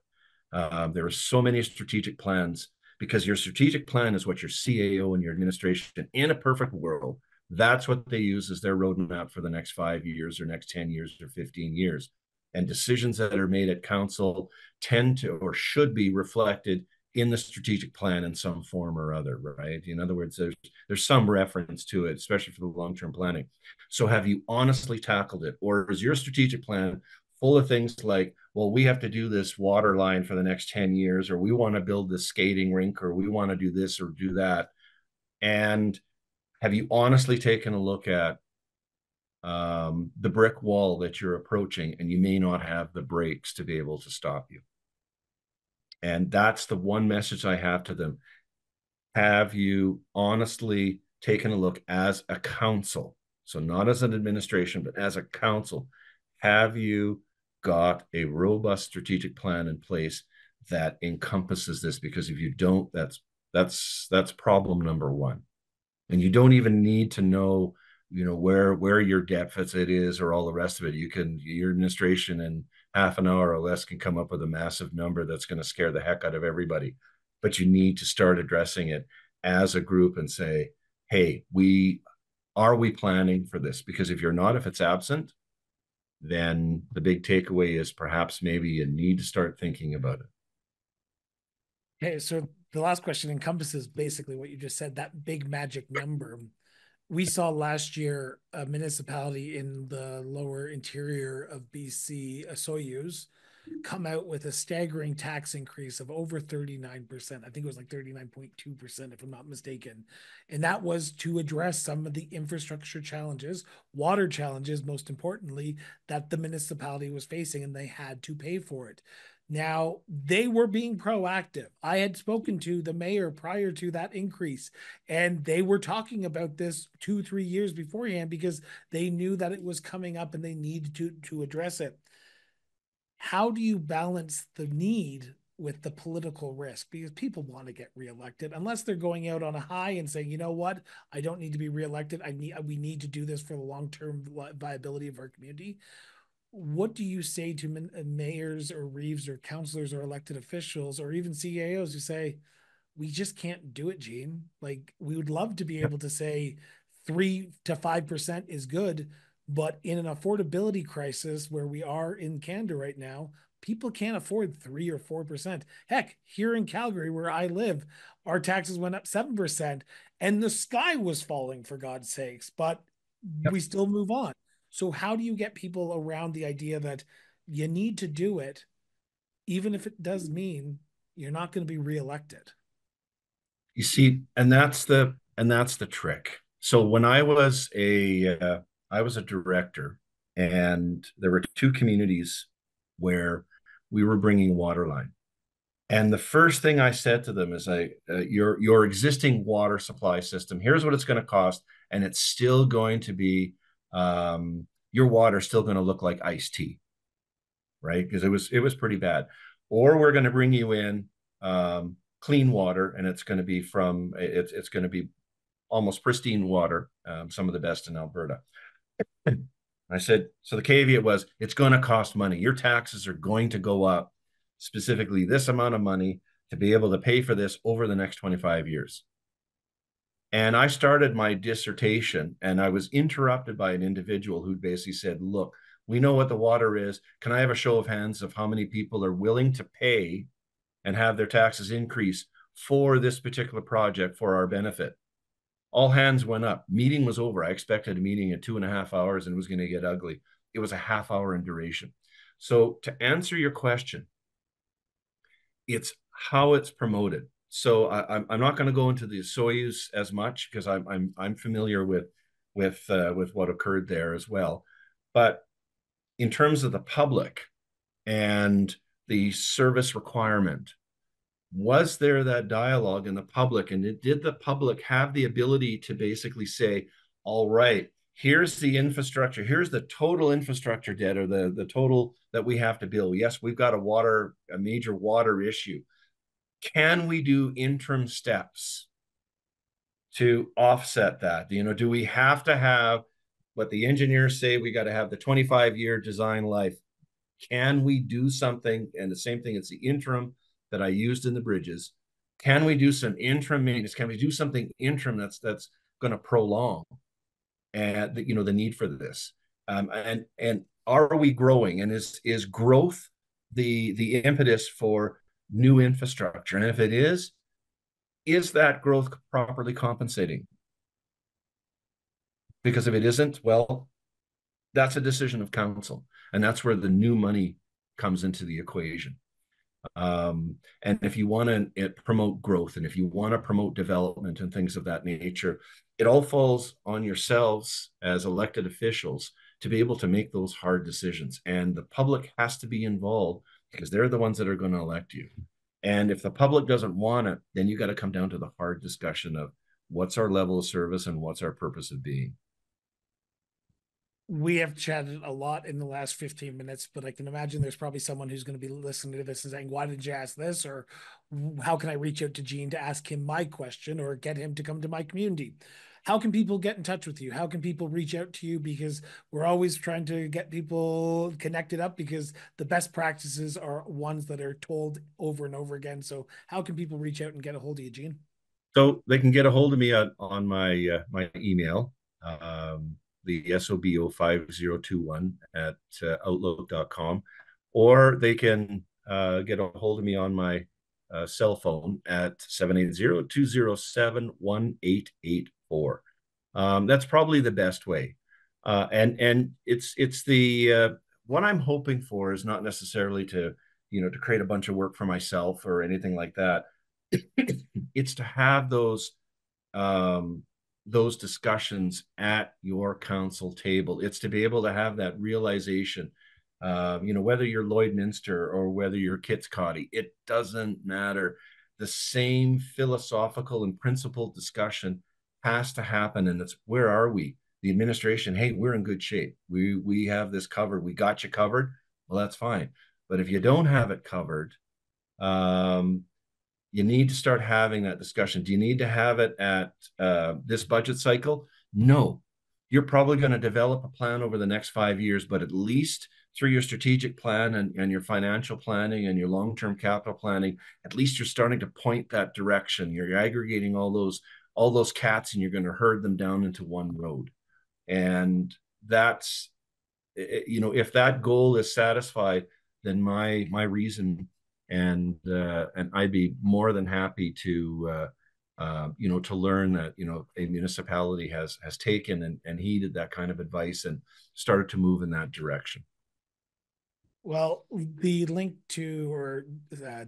There are so many strategic plans, because your strategic plan is what your CAO and your administration, in a perfect world, that's what they use as their roadmap for the next 5 years or next 10 years or 15 years. And decisions that are made at council tend to or should be reflected in the strategic plan in some form or other, right? In other words, there's some reference to it, especially for the long-term planning. So have you honestly tackled it? Or is your strategic plan full of things like, well, we have to do this water line for the next 10 years, or we want to build this skating rink, or we want to do this or do that? And have you honestly taken a look at the brick wall that you're approaching, and you may not have the brakes to be able to stop you? And that's the one message I have to them. Have you honestly taken a look as a council? So not as an administration, but as a council, have you got a robust strategic plan in place that encompasses this? Because if you don't, that's problem number one. And you don't even need to know, where your deficit is or all the rest of it. Your administration in half an hour or less can come up with a massive number that's going to scare the heck out of everybody. But you need to start addressing it as a group and say, hey, are we planning for this? Because if you're not, if it's absent, then the big takeaway is perhaps maybe you need to start thinking about it. Okay, so the last question encompasses basically what you just said, that big magic number. We saw last year a municipality in the lower interior of BC, Soyuz, come out with a staggering tax increase of over 39%. I think it was like 39.2%, if I'm not mistaken. And that was to address some of the infrastructure challenges, water challenges, most importantly, that the municipality was facing, and they had to pay for it. Now, they were being proactive. I had spoken to the mayor prior to that increase, and they were talking about this 2-3 years beforehand because they knew that it was coming up and they needed to address it. How do you balance the need with the political risk? Because people want to get reelected, unless they're going out on a high and saying, you know what, I don't need to be reelected. We need to do this for the long-term viability of our community. What do you say to mayors or reeves or councillors or elected officials or even CAOs who say, we just can't do it, Gene? Like, we would love to be able to say 3 to 5% is good, but in an affordability crisis where we are in Canada right now, people can't afford 3 or 4%. Heck, here in Calgary, where I live, our taxes went up 7% and the sky was falling, for God's sakes, but we still move on. So how do you get people around the idea that you need to do it, even if it does mean you're not going to be reelected? You see, and that's the trick. So when I was a director, and there were two communities where we were bringing water line. And the first thing I said to them is, your existing water supply system, here's what it's going to cost, and it's still going to be, your water's still going to look like iced tea, right? Because it was pretty bad. Or we're going to bring you in clean water, and it's going to be it's going to be almost pristine water, some of the best in Alberta. And I said, so the caveat was, it's going to cost money. Your taxes are going to go up, specifically this amount of money, to be able to pay for this over the next 25 years. And I started my dissertation, and I was interrupted by an individual who basically said, look, we know what the water is. Can I have a show of hands of how many people are willing to pay and have their taxes increase for this particular project for our benefit? All hands went up. Meeting was over. I expected a meeting at 2.5 hours, and it was going to get ugly. It was a half hour in duration. So to answer your question, It's how it's promoted. So I'm not going to go into the Soyuz as much because I'm familiar with what occurred there as well. But in terms of the public and the service requirement, was there that dialogue in the public? And did the public have the ability to basically say, all right, here's the infrastructure, here's the total infrastructure debt, or the total that we have to build. Yes, we've got a major water issue. Can we do interim steps to offset that? You know, do we have to have what the engineers say, we got to have the 25-year design life? Can we do something? And the same thing, it's the interim that I used in the bridges. Can we do some interim maintenance? Can we do something interim that's going to prolong, and you know, the need for this? And are we growing? And is growth the impetus for new infrastructure? And if it is that growth properly compensating? Because if it isn't, well, that's a decision of council, and that's where the new money comes into the equation. And if you want to promote growth, and if you want to promote development and things of that nature, it all falls on yourselves as elected officials to be able to make those hard decisions. And the public has to be involved because they're the ones that are going to elect you. And if the public doesn't want it, then you got to come down to the hard discussion of what's our level of service and what's our purpose of being. We have chatted a lot in the last 15 minutes, but I can imagine there's probably someone who's going to be listening to this and saying, why did you ask this? Or how can I reach out to Gene to ask him my question or get him to come to my community? How can people get in touch with you? How can people reach out to you? Because we're always trying to get people connected up, because the best practices are ones that are told over and over again. So how can people reach out and get a hold of you, Gene? So they can get a hold of me on my my email. The sobo5021@outlook.com, or they can get a hold of me on my cell phone at 780-207-1884. That's probably the best way. And it's the what I'm hoping for is not necessarily to, you know, to create a bunch of work for myself or anything like that. It's to have those discussions at your council table. It's to be able to have that realization, you know, whether you're Lloydminster or whether you're Kitscotty, it doesn't matter. The same philosophical and principled discussion has to happen. And it's, where are we? The administration, hey, we're in good shape. We have this covered. We got you covered. Well, that's fine. But if you don't have it covered, you need to start having that discussion. Do you need to have it at this budget cycle? No. You're probably going to develop a plan over the next 5 years, but at least through your strategic plan and your financial planning and your long-term capital planning, at least you're starting to point that direction. You're aggregating all those cats, and you're going to herd them down into one road. And that's, you know, if that goal is satisfied, then my reason, and I'd be more than happy to, you know, to learn that, you know, a municipality has taken and heeded that kind of advice and started to move in that direction. Well, the link to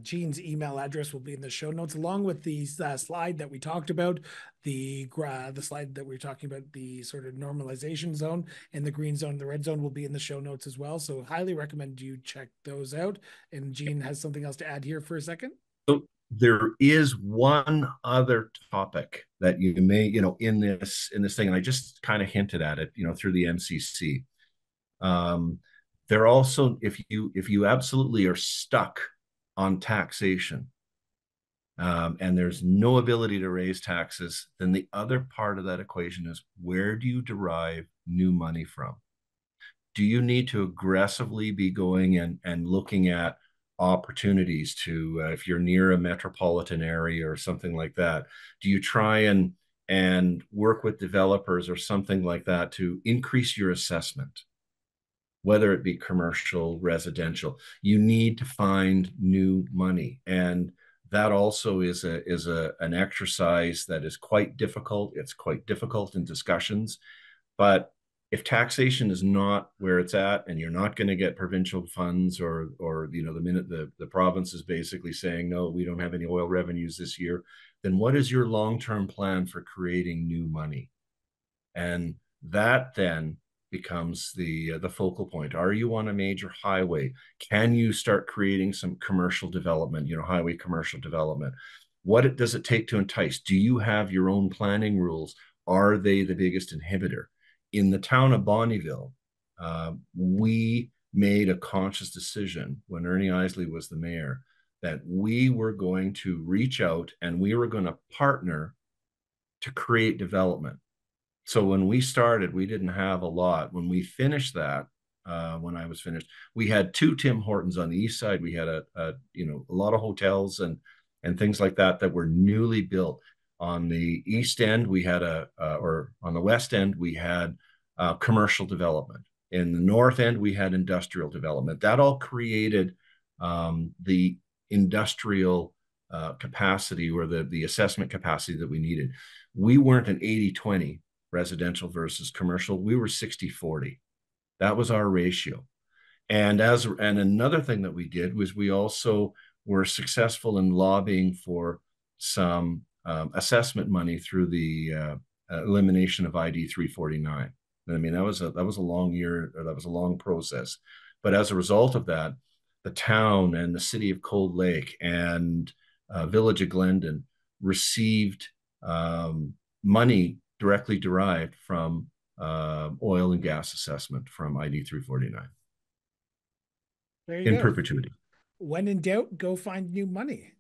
Gene's email address will be in the show notes, along with the slide that we talked about, the slide that we were talking about, the sort of normalization zone, and the green zone, the red zone will be in the show notes as well. So highly recommend you check those out. And Gene has something else to add here for a second. So there is one other topic that you may, you know, in this thing, and I just kind of hinted at it, you know, through the MCC. They're also, if you absolutely are stuck on taxation, and there's no ability to raise taxes, then the other part of that equation is, where do you derive new money from? Do you need to aggressively be going and looking at opportunities to, if you're near a metropolitan area or something like that, do you try and work with developers or something like that to increase your assessment? Whether it be commercial, residential, you need to find new money. And that also is an exercise that is quite difficult. It's quite difficult in discussions, but if taxation is not where it's at, and you're not going to get provincial funds, or you know, the minute the province is basically saying, no, we don't have any oil revenues this year, then what is your long-term plan for creating new money? And that then becomes the focal point. Are you on a major highway? Can you start creating some commercial development, you know, highway commercial development? What does it take to entice? Do you have your own planning rules? Are they the biggest inhibitor? In the town of Bonnyville, we made a conscious decision when Ernie Isley was the mayor that we were going to reach out and we were going to partner to create development. So when we started, we didn't have a lot. When we finished that, when I was finished, we had 2 Tim Hortons on the east side. We had a lot of hotels and things like that that were newly built. On the east end, we had or on the west end, we had commercial development. In the north end, we had industrial development. That all created the industrial capacity, or the assessment capacity that we needed. We weren't an 80-20 residential versus commercial. We were 60-40. That was our ratio. And another thing that we did was we also were successful in lobbying for some assessment money through the elimination of ID 349. I mean, that was a long year, or that was a long process. But as a result of that, the town and the city of Cold Lake and village of Glendon received money directly derived from oil and gas assessment from ID 349. There you go. In perpetuity. When in doubt, go find new money.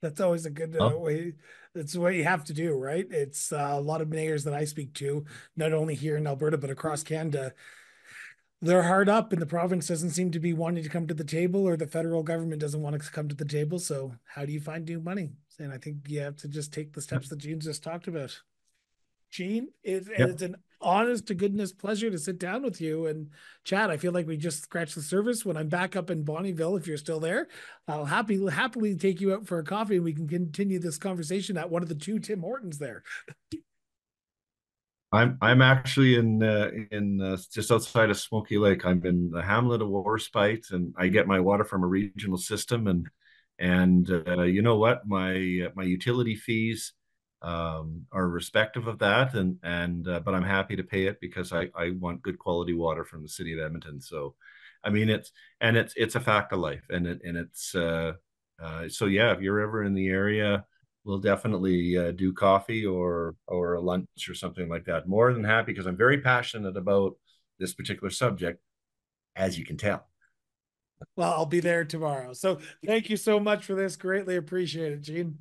That's always a good way. That's what you have to do, right? It's a lot of mayors that I speak to, not only here in Alberta, but across Canada. They're hard up, and the province doesn't seem to be wanting to come to the table, or the federal government doesn't want to come to the table. So how do you find new money? And I think you have to just take the steps that Gene just talked about. Gene, it's an honest to goodness pleasure to sit down with you and chat. I feel like we just scratched the surface. When I'm back up in Bonnyville, if you're still there, I'll happily take you out for a coffee, and we can continue this conversation at one of the 2 Tim Hortons there. I'm actually in just outside of Smoky Lake. I'm in the hamlet of Warspite, and I get my water from a regional system. And you know what, my utility fees are respective of that, and but I'm happy to pay it because I want good quality water from the city of Edmonton. So, I mean, it's a fact of life, and it's so yeah. If you're ever in the area, we'll definitely do coffee or a lunch or something like that. More than happy, because I'm very passionate about this particular subject, as you can tell. Well, I'll be there tomorrow. So thank you so much for this. Greatly appreciate it, Gene.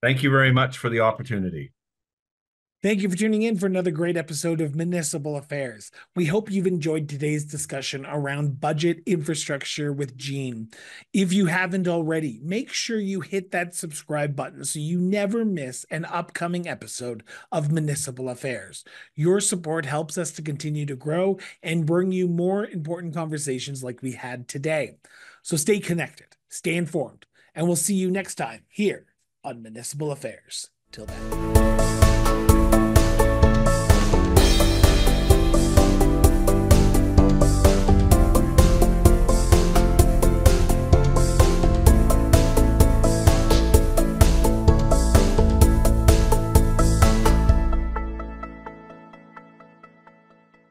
Thank you very much for the opportunity. Thank you for tuning in for another great episode of Municipal Affairs. We hope you've enjoyed today's discussion around budget infrastructure with Gene. If you haven't already, make sure you hit that subscribe button so you never miss an upcoming episode of Municipal Affairs. Your support helps us to continue to grow and bring you more important conversations like we had today. So stay connected, stay informed, and we'll see you next time here on Municipal Affairs. Till then.